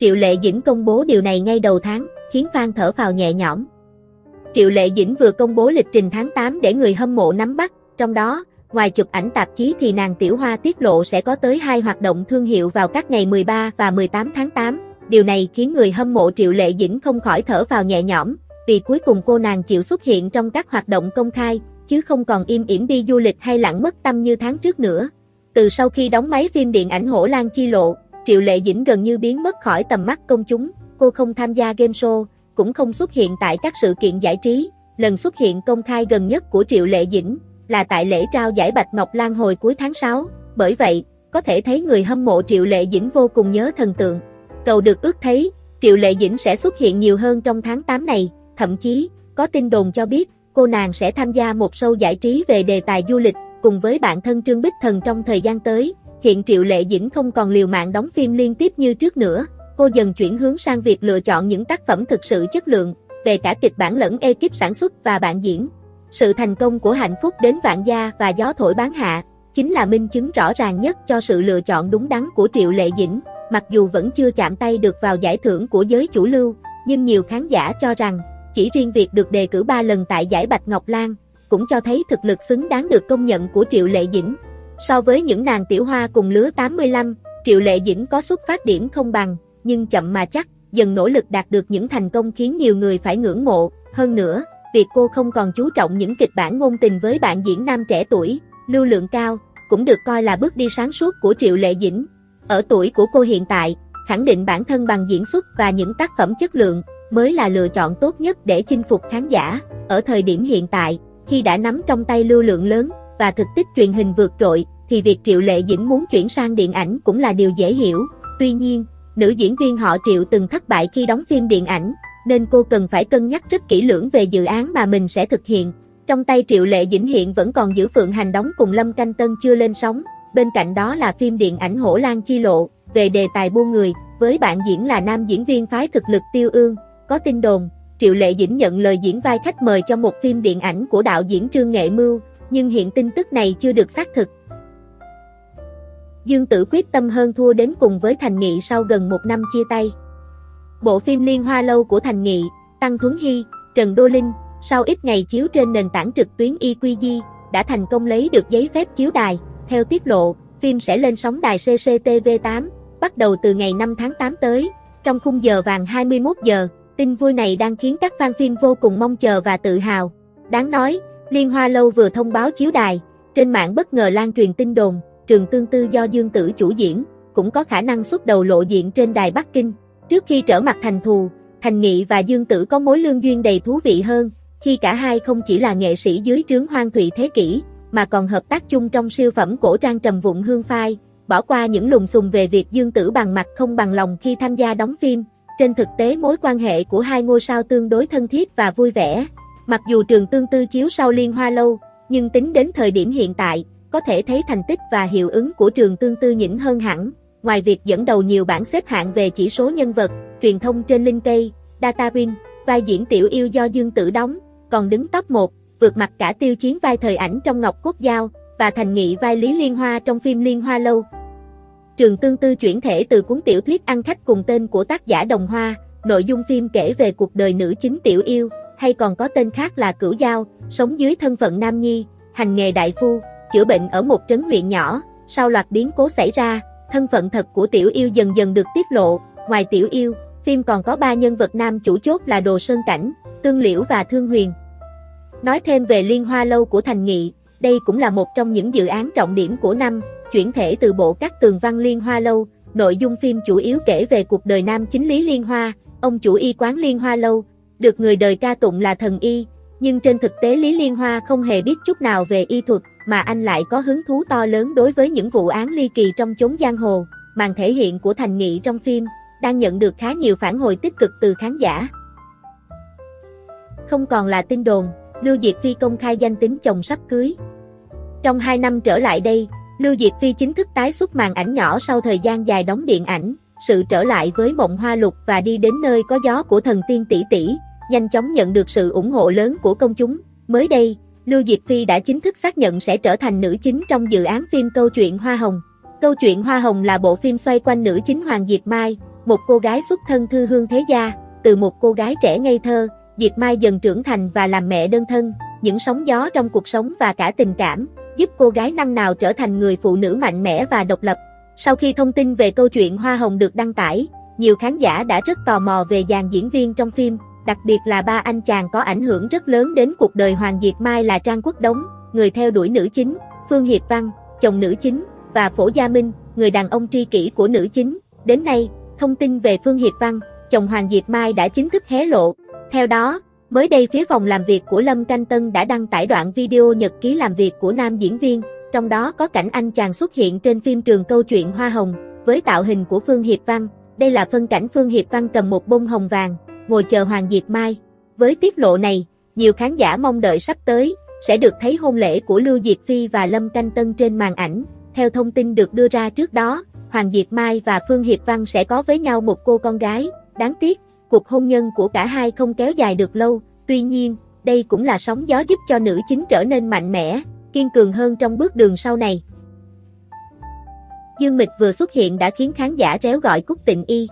Triệu Lệ Dĩnh công bố điều này ngay đầu tháng, khiến fan thở phào nhẹ nhõm. Triệu Lệ Dĩnh vừa công bố lịch trình tháng 8 để người hâm mộ nắm bắt, trong đó, ngoài chụp ảnh tạp chí thì nàng Tiểu Hoa tiết lộ sẽ có tới 2 hoạt động thương hiệu vào các ngày 13 và 18 tháng 8. Điều này khiến người hâm mộ Triệu Lệ Dĩnh không khỏi thở phào nhẹ nhõm, vì cuối cùng cô nàng chịu xuất hiện trong các hoạt động công khai, chứ không còn im ỉm đi du lịch hay lặng mất tâm như tháng trước nữa. Từ sau khi đóng máy phim điện ảnh Hổ Lan Chi Lộ, Triệu Lệ Dĩnh gần như biến mất khỏi tầm mắt công chúng, cô không tham gia game show, cũng không xuất hiện tại các sự kiện giải trí. Lần xuất hiện công khai gần nhất của Triệu Lệ Dĩnh là tại lễ trao giải Bạch Ngọc Lan hồi cuối tháng 6, bởi vậy, có thể thấy người hâm mộ Triệu Lệ Dĩnh vô cùng nhớ thần tượng. Cầu được ước thấy, Triệu Lệ Dĩnh sẽ xuất hiện nhiều hơn trong tháng 8 này, thậm chí, có tin đồn cho biết, cô nàng sẽ tham gia một show giải trí về đề tài du lịch, cùng với bạn thân Trương Bích Thần trong thời gian tới. Hiện Triệu Lệ Dĩnh không còn liều mạng đóng phim liên tiếp như trước nữa, cô dần chuyển hướng sang việc lựa chọn những tác phẩm thực sự chất lượng, về cả kịch bản lẫn ekip sản xuất và bạn diễn. Sự thành công của Hạnh Phúc đến Vạn Gia và Gió Thổi Bán Hạ chính là minh chứng rõ ràng nhất cho sự lựa chọn đúng đắn của Triệu Lệ Dĩnh. Mặc dù vẫn chưa chạm tay được vào giải thưởng của giới chủ lưu, nhưng nhiều khán giả cho rằng chỉ riêng việc được đề cử 3 lần tại giải Bạch Ngọc Lan cũng cho thấy thực lực xứng đáng được công nhận của Triệu Lệ Dĩnh. So với những nàng Tiểu Hoa cùng lứa 85, Triệu Lệ Dĩnh có xuất phát điểm không bằng, nhưng chậm mà chắc, dần nỗ lực đạt được những thành công khiến nhiều người phải ngưỡng mộ. Hơn nữa, việc cô không còn chú trọng những kịch bản ngôn tình với bạn diễn nam trẻ tuổi, lưu lượng cao, cũng được coi là bước đi sáng suốt của Triệu Lệ Dĩnh. Ở tuổi của cô hiện tại, khẳng định bản thân bằng diễn xuất và những tác phẩm chất lượng mới là lựa chọn tốt nhất để chinh phục khán giả. Ở thời điểm hiện tại, khi đã nắm trong tay lưu lượng lớn và thực tích truyền hình vượt trội, thì việc Triệu Lệ Dĩnh muốn chuyển sang điện ảnh cũng là điều dễ hiểu. Tuy nhiên, nữ diễn viên họ Triệu từng thất bại khi đóng phim điện ảnh, nên cô cần phải cân nhắc rất kỹ lưỡng về dự án mà mình sẽ thực hiện. Trong tay Triệu Lệ Dĩnh hiện vẫn còn Dữ Phượng Hành đóng cùng Lâm Canh Tân chưa lên sóng, bên cạnh đó là phim điện ảnh Hổ Lan Chi Lộ, về đề tài buôn người, với bạn diễn là nam diễn viên phái thực lực Tiêu Ương. Có tin đồn, Triệu Lệ Dĩnh nhận lời diễn vai khách mời cho một phim điện ảnh của đạo diễn Trương Nghệ Mưu, nhưng hiện tin tức này chưa được xác thực. Dương Tử quyết tâm hơn thua đến cùng với Thành Nghị sau gần một năm chia tay. Bộ phim Liên Hoa Lâu của Thành Nghị, Tăng Thuấn Hy, Trần Đô Linh, sau ít ngày chiếu trên nền tảng trực tuyến IQIYI, đã thành công lấy được giấy phép chiếu đài. Theo tiết lộ, phim sẽ lên sóng đài CCTV8, bắt đầu từ ngày 5 tháng 8 tới, trong khung giờ vàng 21 giờ. Tin vui này đang khiến các fan phim vô cùng mong chờ và tự hào. Đáng nói, Liên Hoa Lâu vừa thông báo chiếu đài, trên mạng bất ngờ lan truyền tin đồn, Trường Tương Tư do Dương Tử chủ diễn, cũng có khả năng xuất đầu lộ diện trên đài Bắc Kinh. Trước khi trở mặt thành thù, Thành Nghị và Dương Tử có mối lương duyên đầy thú vị hơn, khi cả hai không chỉ là nghệ sĩ dưới trướng Hoan Thụy Thế Kỷ, mà còn hợp tác chung trong siêu phẩm cổ trang Trầm Vụn Hương Phai. Bỏ qua những lùng xùng về việc Dương Tử bằng mặt không bằng lòng khi tham gia đóng phim, trên thực tế mối quan hệ của hai ngôi sao tương đối thân thiết và vui vẻ. Mặc dù Trường Tương Tư chiếu sau Liên Hoa Lâu, nhưng tính đến thời điểm hiện tại, có thể thấy thành tích và hiệu ứng của Trường Tương Tư nhỉnh hơn hẳn. Ngoài việc dẫn đầu nhiều bảng xếp hạng về chỉ số nhân vật, truyền thông trên Linkay, Datawin, vai diễn Tiểu Yêu do Dương Tử đóng, còn đứng top 1, vượt mặt cả Tiêu Chiến vai Thời Ảnh trong Ngọc Quốc Giao, và Thành Nghị vai Lý Liên Hoa trong phim Liên Hoa Lâu. Trường Tương Tư chuyển thể từ cuốn tiểu thuyết ăn khách cùng tên của tác giả Đồng Hoa, nội dung phim kể về cuộc đời nữ chính Tiểu Yêu, hay còn có tên khác là Cửu Giao, sống dưới thân phận nam nhi, hành nghề đại phu, chữa bệnh ở một trấn huyện nhỏ. Sau loạt biến cố xảy ra, thân phận thật của Tiểu Yêu dần dần được tiết lộ. Ngoài Tiểu Yêu, phim còn có 3 nhân vật nam chủ chốt là Đồ Sơn Cảnh, Tương Liễu và Thương Huyền. Nói thêm về Liên Hoa Lâu của Thành Nghị, đây cũng là một trong những dự án trọng điểm của năm. Chuyển thể từ bộ các tường văn Liên Hoa Lâu, nội dung phim chủ yếu kể về cuộc đời nam chính Lý Liên Hoa, ông chủ y quán Liên Hoa Lâu, được người đời ca tụng là thần y, nhưng trên thực tế Lý Liên Hoa không hề biết chút nào về y thuật, mà anh lại có hứng thú to lớn đối với những vụ án ly kỳ trong chốn giang hồ. Màn thể hiện của Thành Nghị trong phim đang nhận được khá nhiều phản hồi tích cực từ khán giả. Không còn là tin đồn, Lưu Diệc Phi công khai danh tính chồng sắp cưới. Trong 2 năm trở lại đây, Lưu Diệc Phi chính thức tái xuất màn ảnh nhỏ sau thời gian dài đóng điện ảnh. Sự trở lại với Mộng Hoa Lục và Đi đến nơi có gió của thần tiên tỷ tỷ nhanh chóng nhận được sự ủng hộ lớn của công chúng. Mới đây, Lưu Diệc Phi đã chính thức xác nhận sẽ trở thành nữ chính trong dự án phim Câu Chuyện Hoa Hồng. Câu Chuyện Hoa Hồng là bộ phim xoay quanh nữ chính Hoàng Diệt Mai, Một cô gái xuất thân thư hương thế gia, từ một cô gái trẻ ngây thơ, Diệc Mai dần trưởng thành và làm mẹ đơn thân. Những sóng gió trong cuộc sống và cả tình cảm giúp cô gái năm nào trở thành người phụ nữ mạnh mẽ và độc lập. Sau khi thông tin về câu chuyện Hoa Hồng được đăng tải, nhiều khán giả đã rất tò mò về dàn diễn viên trong phim, đặc biệt là ba anh chàng có ảnh hưởng rất lớn đến cuộc đời Hoàng Diệt Mai là Trang Quốc Đống, người theo đuổi nữ chính, Phương Hiệp Văn, chồng nữ chính, và Phổ Gia Minh, người đàn ông tri kỷ của nữ chính. Đến nay, thông tin về Phương Hiệp Văn, chồng Hoàng Diệt Mai đã chính thức hé lộ. Theo đó, mới đây phía phòng làm việc của Lâm Canh Tân đã đăng tải đoạn video nhật ký làm việc của nam diễn viên, trong đó có cảnh anh chàng xuất hiện trên phim trường Câu Chuyện Hoa Hồng, với tạo hình của Phương Hiệp Văn. Đây là phân cảnh Phương Hiệp Văn cầm một bông hồng vàng, ngồi chờ Hoàng Diệt Mai. Với tiết lộ này, nhiều khán giả mong đợi sắp tới sẽ được thấy hôn lễ của Lưu Diệc Phi và Lâm Canh Tân trên màn ảnh. Theo thông tin được đưa ra trước đó, Hoàng Diệt Mai và Phương Hiệp Văn sẽ có với nhau một cô con gái. Đáng tiếc, cuộc hôn nhân của cả hai không kéo dài được lâu. Tuy nhiên, đây cũng là sóng gió giúp cho nữ chính trở nên mạnh mẽ, kiên cường hơn trong bước đường sau này. Dương Mịch vừa xuất hiện đã khiến khán giả réo gọi Cúc Tịnh Y.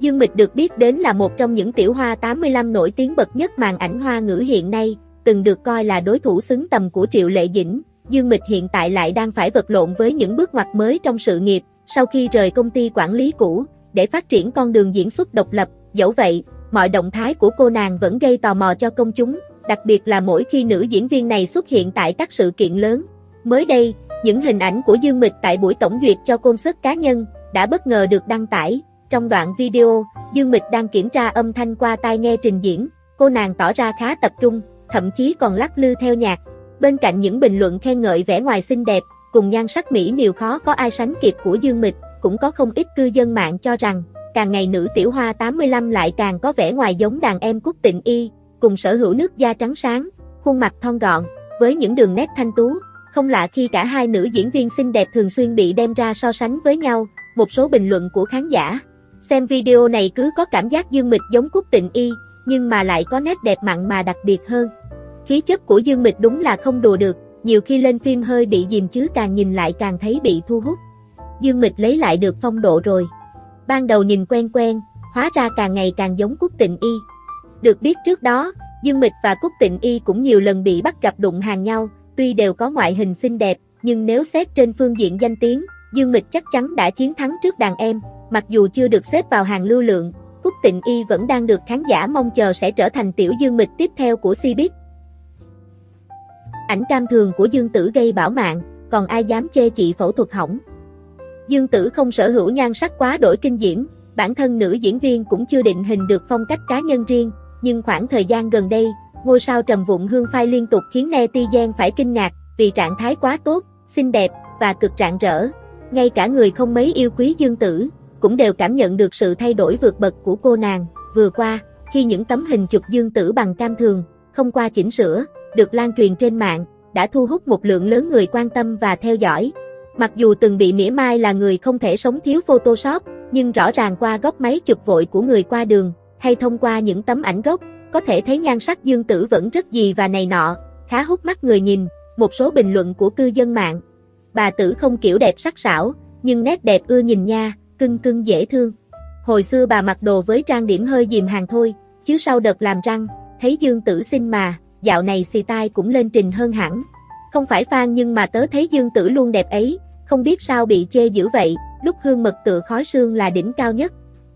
Dương Mịch được biết đến là một trong những tiểu hoa 85 nổi tiếng bậc nhất màn ảnh hoa ngữ hiện nay, từng được coi là đối thủ xứng tầm của Triệu Lệ Dĩnh. Dương Mịch hiện tại lại đang phải vật lộn với những bước ngoặt mới trong sự nghiệp, sau khi rời công ty quản lý cũ, để phát triển con đường diễn xuất độc lập. Dẫu vậy, mọi động thái của cô nàng vẫn gây tò mò cho công chúng, đặc biệt là mỗi khi nữ diễn viên này xuất hiện tại các sự kiện lớn. Mới đây, những hình ảnh của Dương Mịch tại buổi tổng duyệt cho concert cá nhân đã bất ngờ được đăng tải. Trong đoạn video, Dương Mịch đang kiểm tra âm thanh qua tai nghe trình diễn, cô nàng tỏ ra khá tập trung, thậm chí còn lắc lư theo nhạc. Bên cạnh những bình luận khen ngợi vẻ ngoài xinh đẹp, cùng nhan sắc mỹ miều khó có ai sánh kịp của Dương Mịch, cũng có không ít cư dân mạng cho rằng, càng ngày nữ tiểu hoa 85 lại càng có vẻ ngoài giống đàn em Cúc Tịnh Y, cùng sở hữu nước da trắng sáng, khuôn mặt thon gọn, với những đường nét thanh tú. Không lạ khi cả hai nữ diễn viên xinh đẹp thường xuyên bị đem ra so sánh với nhau. Một số bình luận của khán giả xem video này cứ có cảm giác Dương Mịch giống Cúc Tịnh Y, nhưng mà lại có nét đẹp mặn mà đặc biệt hơn. Khí chất của Dương Mịch đúng là không đùa được, nhiều khi lên phim hơi bị dìm chứ càng nhìn lại càng thấy bị thu hút. Dương Mịch lấy lại được phong độ rồi. Ban đầu nhìn quen quen, hóa ra càng ngày càng giống Cúc Tịnh Y. Được biết trước đó, Dương Mịch và Cúc Tịnh Y cũng nhiều lần bị bắt gặp đụng hàng nhau. Tuy đều có ngoại hình xinh đẹp, nhưng nếu xét trên phương diện danh tiếng, Dương Mịch chắc chắn đã chiến thắng trước đàn em. Mặc dù chưa được xếp vào hàng lưu lượng, Cúc Tịnh Y vẫn đang được khán giả mong chờ sẽ trở thành tiểu Dương Mịch tiếp theo của Cbiz. Ảnh cam thường của Dương Tử gây bão mạng, còn ai dám chê chị phẫu thuật hỏng. Dương Tử không sở hữu nhan sắc quá đổi kinh diễm, bản thân nữ diễn viên cũng chưa định hình được phong cách cá nhân riêng, nhưng khoảng thời gian gần đây, ngôi sao Trầm Vụn Hương Phai liên tục khiến netizen phải kinh ngạc vì trạng thái quá tốt, xinh đẹp và cực rạng rỡ. Ngay cả người không mấy yêu quý Dương Tử cũng đều cảm nhận được sự thay đổi vượt bậc của cô nàng. Vừa qua, khi những tấm hình chụp Dương Tử bằng cam thường, không qua chỉnh sửa, được lan truyền trên mạng, đã thu hút một lượng lớn người quan tâm và theo dõi. Mặc dù từng bị mỉa mai là người không thể sống thiếu Photoshop, nhưng rõ ràng qua góc máy chụp vội của người qua đường, hay thông qua những tấm ảnh gốc, có thể thấy nhan sắc Dương Tử vẫn rất gì và này nọ, khá hút mắt người nhìn. Một số bình luận của cư dân mạng: bà Tử không kiểu đẹp sắc sảo, nhưng nét đẹp ưa nhìn nha, cưng cưng dễ thương. Hồi xưa bà mặc đồ với trang điểm hơi dìm hàng thôi, chứ sau đợt làm răng, thấy Dương Tử xinh mà, dạo này xì tai cũng lên trình hơn hẳn. Không phải fan nhưng mà tớ thấy Dương Tử luôn đẹp ấy, không biết sao bị chê dữ vậy, lúc hương mật tựa khói sương là đỉnh cao nhất.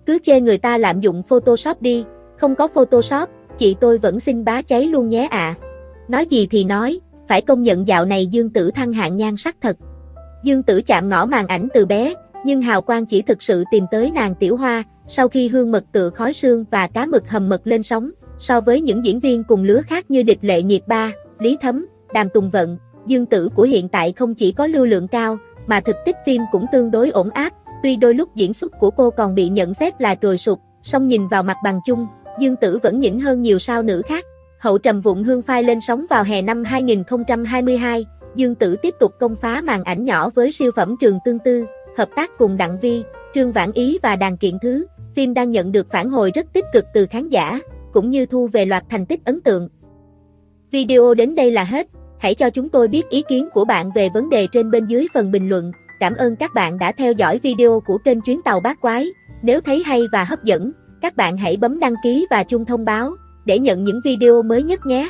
Cứ chê người ta lạm dụng Photoshop đi, không có Photoshop, chị tôi vẫn xinh bá cháy luôn nhé ạ. Nói gì thì nói, phải công nhận dạo này Dương Tử thăng hạng nhan sắc thật. Dương Tử chạm ngõ màn ảnh từ bé, nhưng hào quang chỉ thực sự tìm tới nàng tiểu hoa sau khi Hương Mật Tựa Khói Sương và Cá Mực Hầm Mật lên sóng. So với những diễn viên cùng lứa khác như Địch Lệ Nhiệt Ba, Lý Thấm, Đàm Tùng Vận, Dương Tử của hiện tại không chỉ có lưu lượng cao, mà thực tích phim cũng tương đối ổn áp. Tuy đôi lúc diễn xuất của cô còn bị nhận xét là trồi sụp, song nhìn vào mặt bằng chung, Dương Tử vẫn nhỉnh hơn nhiều sao nữ khác. Hậu Trầm Vụn Hương Phai lên sóng vào hè năm 2022, Dương Tử tiếp tục công phá màn ảnh nhỏ với siêu phẩm Trường Tương Tư, hợp tác cùng Đặng Vi, Trương Vãn Ý và Đàn Kiện Thứ. Phim đang nhận được phản hồi rất tích cực từ khán giả, cũng như thu về loạt thành tích ấn tượng. Video đến đây là hết. Hãy cho chúng tôi biết ý kiến của bạn về vấn đề trên bên dưới phần bình luận. Cảm ơn các bạn đã theo dõi video của kênh Chuyến Tàu Bát Quái. Nếu thấy hay và hấp dẫn, các bạn hãy bấm đăng ký và chuông thông báo để nhận những video mới nhất nhé.